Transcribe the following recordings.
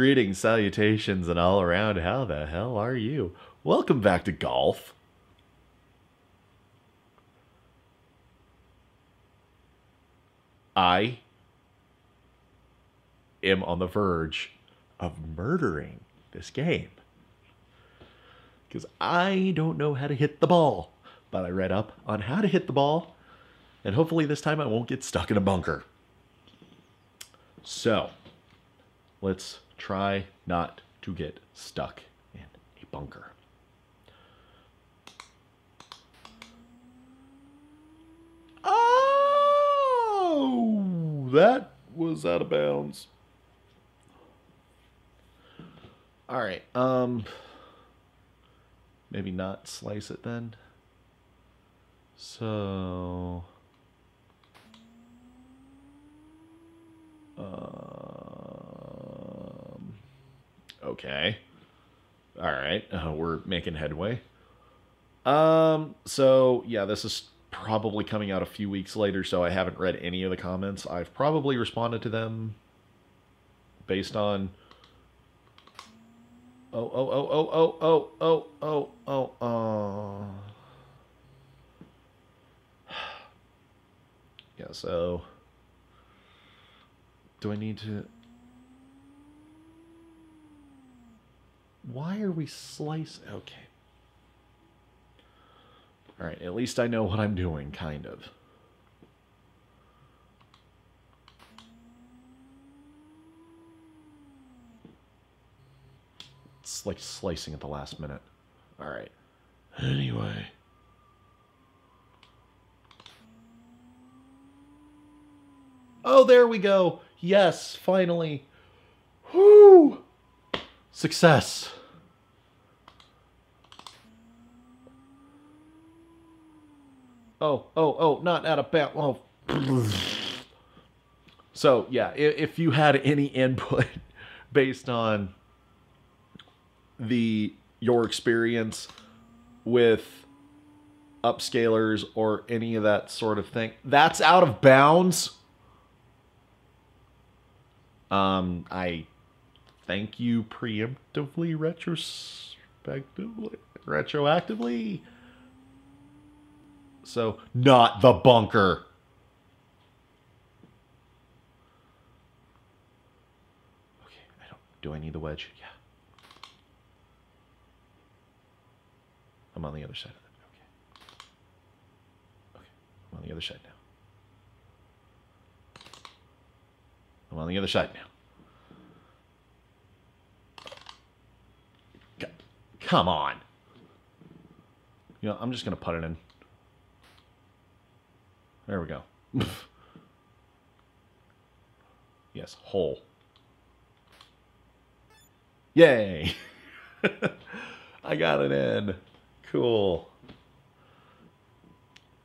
Greetings, salutations, and all around, how the hell are you? Welcome back to Golf. I am on the verge of murdering this game. Because I don't know how to hit the ball. But I read up on how to hit the ball. And hopefully this time I won't get stuck in a bunker. So, let's try not to get stuck in a bunker. Oh, that was out of bounds. All right, maybe not slice it then. So, okay. All right, we're making headway. So yeah, this is probably coming out a few weeks later, so I haven't read any of the comments. I've probably responded to them based on... Yeah, so... Do I need to... Why are we slicing? Okay. All right, at least I know what I'm doing, kind of. It's like slicing at the last minute. All right. Anyway. Oh, there we go. Yes, finally. Whoo! Success. Oh, not out of bounds. Oh. So, yeah, if you had any input based on your experience with upscalers or any of that sort of thing, that's out of bounds. I thank you preemptively, retroactively. So, not the bunker. Okay, do I need the wedge? Yeah. I'm on the other side of it. Okay. I'm on the other side now. I'm on the other side now. Come on. You know, I'm just going to put it in. There we go. Yes, hole. Yay. I got it in. Cool.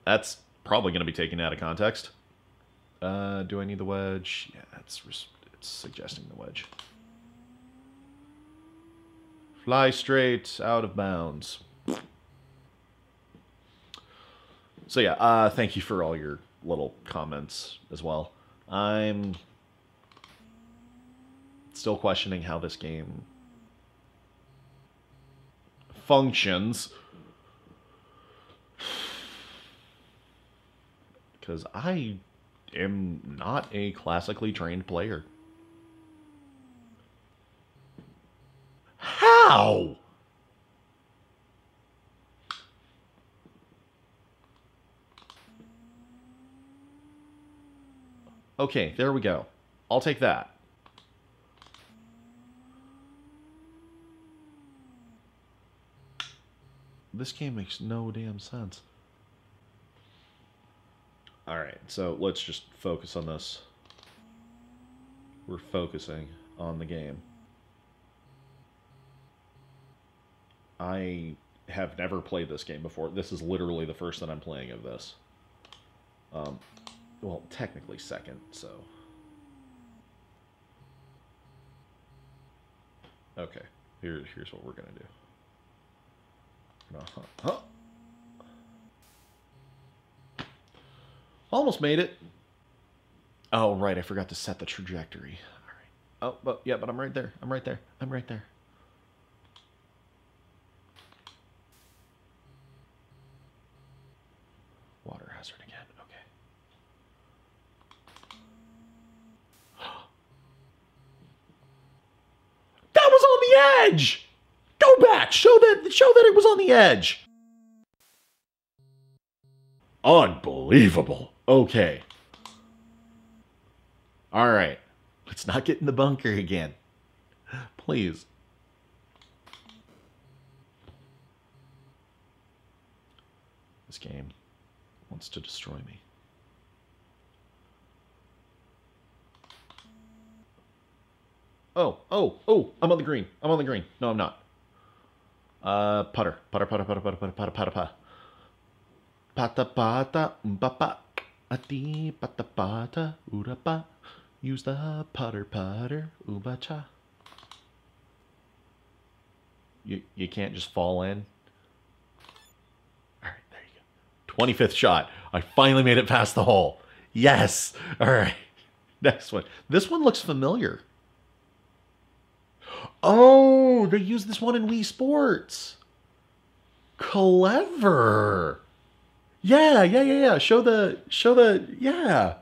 That's probably going to be taken out of context. Do I need the wedge? Yeah, it's suggesting the wedge. Fly straight out of bounds. So yeah, thank you for all your little comments as well. I'm still questioning how this game functions. Because I am not a classically trained player. How? Okay, there we go. I'll take that. This game makes no damn sense. Alright, so let's just focus on this. We're focusing on the game. I have never played this game before. This is literally the first that I'm playing of this. Well, technically second, so... Okay, here's what we're gonna do. Almost made it! Oh, right, I forgot to set the trajectory. Alright. Oh, but yeah, but I'm right there. I'm right there. I'm right there. Water hazard again. Okay. That was on the edge. Go back. Show that it was on the edge. Unbelievable. Okay. All right. Let's not get in the bunker again. Please. This game wants to destroy me. Oh, I'm on the green. I'm on the green. No, I'm not. Putter. Putter. Use the putter, uba-cha. You can't just fall in. All right, there you go. 25th shot. I finally made it past the hole. Yes. All right. Next one. This one looks familiar. Oh, they used this one in Wii Sports. Clever. Yeah. Show the, yeah.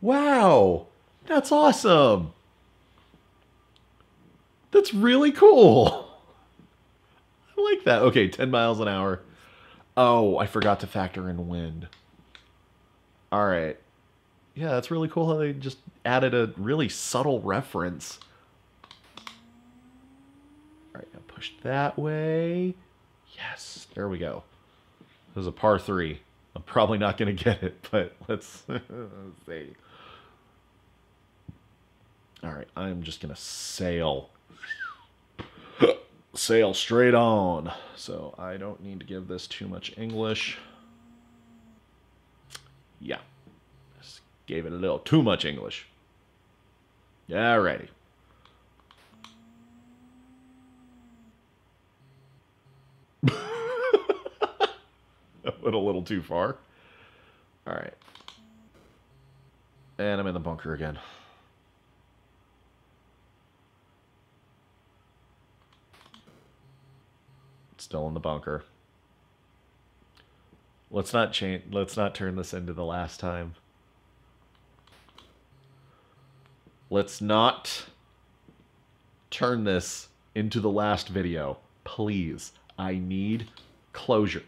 Wow. That's awesome. That's really cool. I like that. Okay, 10 miles an hour. Oh, I forgot to factor in wind. All right. Yeah, that's really cool how they just added a really subtle reference. All right, now push that way. Yes, there we go. This is a par 3. I'm probably not going to get it, but let's see. All right, I'm just going to sail. Sail straight on. So I don't need to give this too much English. Yeah. Just gave it a little too much English. Alrighty. That went a little too far. All right. And I'm in the bunker again. Still in the bunker. Let's not turn this into the last time. Let's not turn this into the last video. Please. I need closure.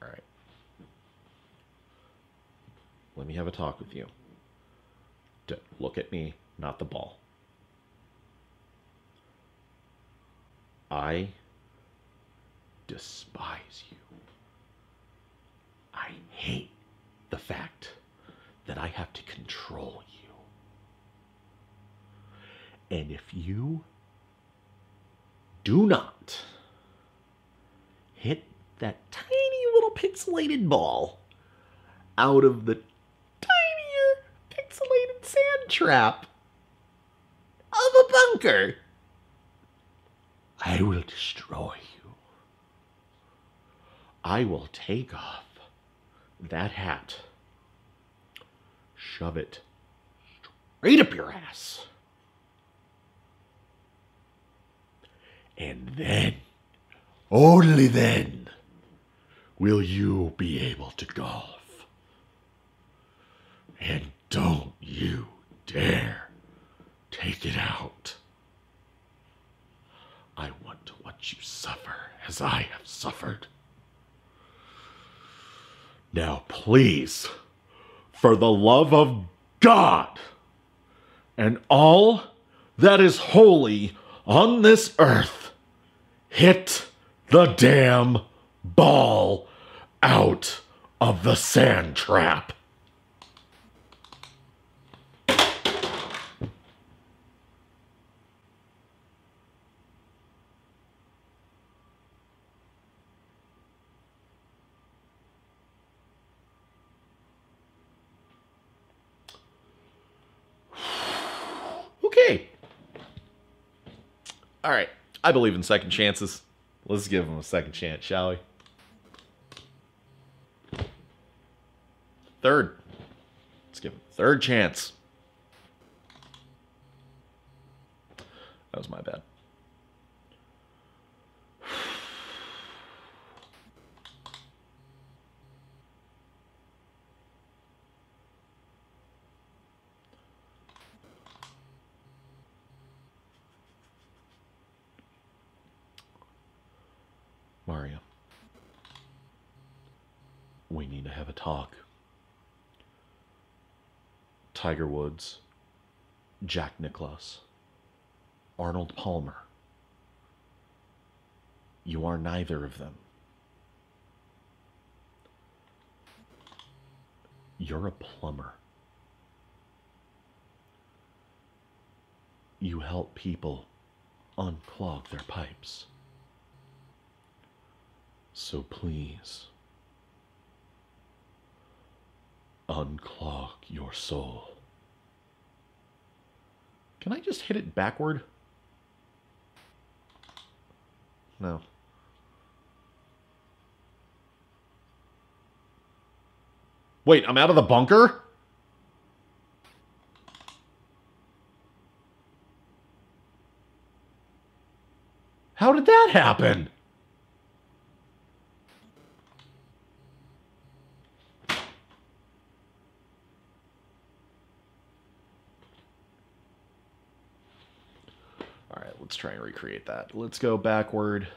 Alright. Let me have a talk with you. Look at me, not the ball. I despise you. I hate the fact that I have to control you. And if you do not hit that tiny little pixelated ball out of the tinier pixelated sand trap of a bunker, I will destroy you. I will take off that hat, shove it straight up your ass, and then, only then, will you be able to golf. And don't you dare take it out. I want to watch you suffer as I have suffered. Now please, for the love of God and all that is holy on this earth, hit the damn ball out of the sand trap. All right, I believe in second chances. Let's give him a second chance, shall we? Third. Let's give him a third chance. That was my bad. Mario, we need to have a talk. Tiger Woods, Jack Nicklaus, Arnold Palmer. You are neither of them. You're a plumber. You help people unclog their pipes. So please, unclog your soul. Can I just hit it backward? No. Wait, I'm out of the bunker? How did that happen? Let's try and recreate that. Let's go backward.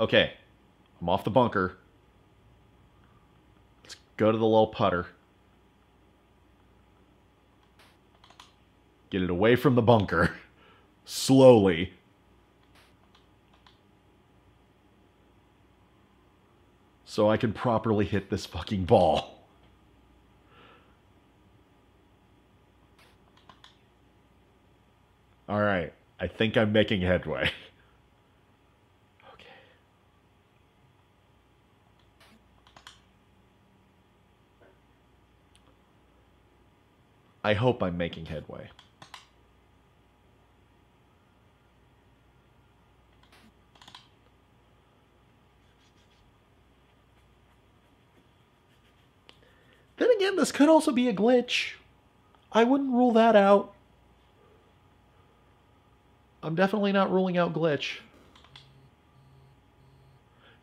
Okay. I'm off the bunker. Let's go to the little putter. Get it away from the bunker. Slowly. So I can properly hit this fucking ball. All right, I think I'm making headway. Okay. I hope I'm making headway. Then again, this could also be a glitch. I wouldn't rule that out. I'm definitely not ruling out glitch.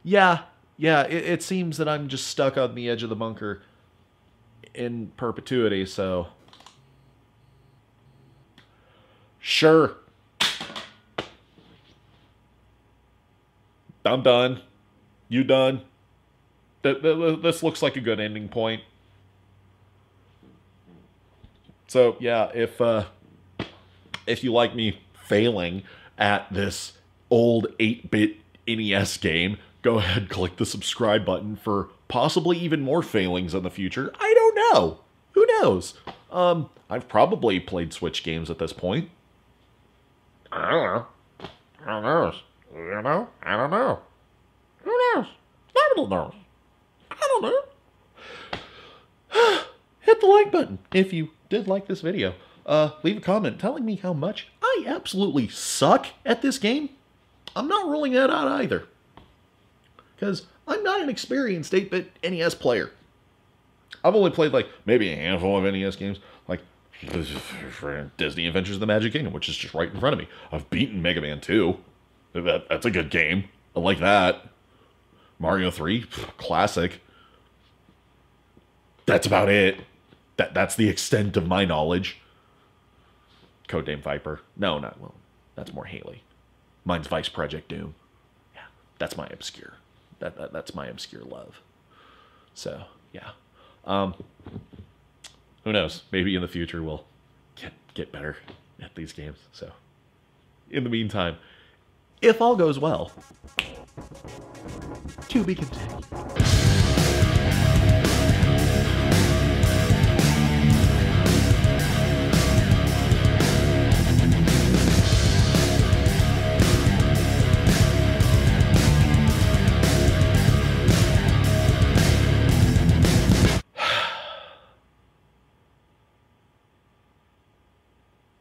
Yeah, it seems that I'm just stuck on the edge of the bunker in perpetuity, so... Sure. I'm done. You done. This looks like a good ending point. So, yeah, if you like me failing at this old 8-bit NES game, go ahead, click the subscribe button for possibly even more failings in the future. I don't know. Who knows? I've probably played Switch games at this point. I don't know. Who knows? You know? I don't know. Who knows? Nobody knows. I don't know. Hit the like button if you did like this video. Leave a comment telling me how much I absolutely suck at this game. I'm not ruling that out either, because I'm not an experienced 8-bit NES player. I've only played, like, maybe a handful of NES games, like Disney Adventures of the Magic Kingdom, which is just right in front of me. I've beaten Mega Man 2. That's a good game. I like that. Mario 3, classic. That's about it. That's the extent of my knowledge. Codename Viper. No, not well. That's more Haley. Mine's Vice Project Doom. Yeah, that's my obscure. That's my obscure love. So yeah, who knows? Maybe in the future we'll get better at these games. So in the meantime, if all goes well, to be continued.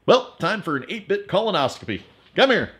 Well, time for an 8-bit colonoscopy. Come here.